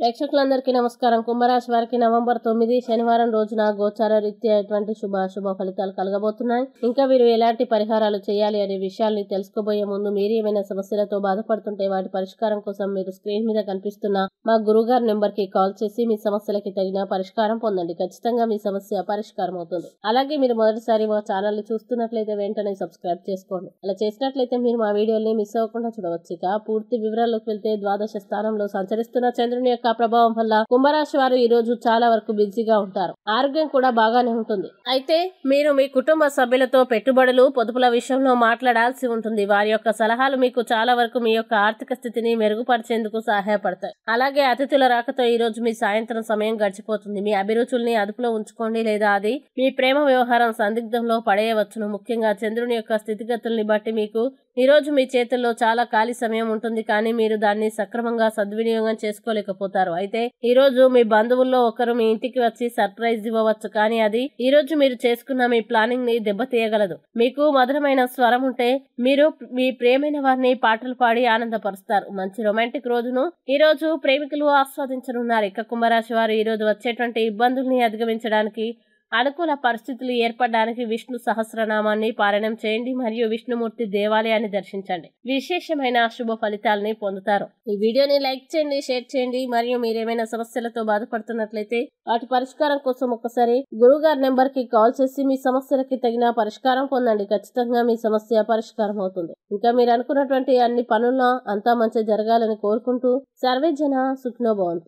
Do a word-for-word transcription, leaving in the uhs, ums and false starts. ప్రేక్షకులందరికీ నమస్కారం. కుంభరాశి వారికి నవంబర్ తొమ్మిది శనివారం రోజున గోచార రీత్యా ఎటువంటి శుభ శుభ ఫలితాలు కలగబోతున్నాయి, ఇంకా వీరు ఎలాంటి పరిహారాలు చేయాలి అనే విషయాన్ని తెలుసుకోబోయే ముందు మీరు ఏమైనా సమస్యలతో బాధపడుతుంటే వాటి పరిష్కారం కోసం మీరు స్క్రీన్ మీద కనిపిస్తున్న మా గురుగారి నెంబర్ కి కాల్ చేసి మీ సమస్యలకి తగిన పరిష్కారం పొందండి. ఖచ్చితంగా మీ సమస్య పరిష్కారం అవుతుంది. అలాగే మీరు మొదటిసారి మా ఛానల్ చూస్తున్నట్లయితే వెంటనే సబ్స్క్రైబ్ చేసుకోండి. అలా చేసినట్లయితే మీరు మా వీడియోని మిస్ అవ్వకుండా చూడవచ్చు. ఇక పూర్తి వివరాల్లోకి వెళ్తే ద్వాదశ స్థానంలో సంచరిస్తున్న చంద్రుని యొక్క ప్రభావం వల్ల కుంభరాశి వారు ఈ రోజు చాలా వరకు బిజీగా ఉంటారు. ఆరోగ్యం కూడా బాగానే ఉంటుంది. అయితే మీరు మీ కుటుంబ సభ్యులతో పెట్టుబడులు పొదుపుల విషయంలో మాట్లాడాల్సి ఉంటుంది. వారి యొక్క సలహాలు మీకు చాలా వరకు మీ యొక్క ఆర్థిక స్థితిని మెరుగుపరిచేందుకు సహాయపడతాయి. అలాగే అతిథుల రాకతో ఈ రోజు మీ సాయంత్రం సమయం గడిచిపోతుంది. మీ అభిరుచుల్ని అదుపులో ఉంచుకోండి, లేదా అది మీ ప్రేమ వ్యవహారం సందిగ్ధంలో పడేయవచ్చును. ముఖ్యంగా చంద్రుని యొక్క స్థితిగతుల్ని బట్టి మీకు ఈ రోజు మీ చేతుల్లో చాలా ఖాళీ సమయం ఉంటుంది, కానీ మీరు దాన్ని సక్రమంగా సద్వినియోగం చేసుకోలేకపోతారు. అయితే ఈ రోజు మీ బంధువుల్లో ఒకరు మీ ఇంటికి వచ్చి సర్ప్రైజ్ ఇవ్వవచ్చు, కానీ అది ఈ రోజు మీరు చేసుకున్న మీ ప్లానింగ్ ని దెబ్బతీయగలదు. మీకు మధురమైన స్వరం ఉంటే మీరు మీ ప్రేమైన వారిని పాటలు పాడి ఆనందపరుస్తారు. మంచి రొమాంటిక్ రోజును ఈ రోజు ప్రేమికులు ఆస్వాదించనున్నారు. ఇక కుంభరాశి వారు ఈ రోజు వచ్చేటువంటి ఇబ్బందుల్ని అధిగమించడానికి అనుకూల పరిస్థితులు ఏర్పడడానికి విష్ణు సహస్రనామాన్ని పారాయణం చేయండి మరియు విష్ణుమూర్తి దేవాలయాన్ని దర్శించండి. విశేషమైన శుభ ఫలితాలని పొందుతారు. ఈ వీడియోని లైక్ చేయండి, షేర్ చేయండి. మరియు మీరేమైనా సమస్యలతో బాధపడుతున్నట్లయితే వాటి పరిష్కారం కోసం ఒక్కసారి గురుగారి నెంబర్ కి కాల్ చేసి మీ సమస్యలకి తగిన పరిష్కారం పొందండి. ఖచ్చితంగా మీ సమస్య పరిష్కారం అవుతుంది. ఇంకా మీరు అనుకున్నటువంటి అన్ని పనుల్లో అంతా మంచి జరగాలని కోరుకుంటూ సర్వేజన సుఖినో భవంతు.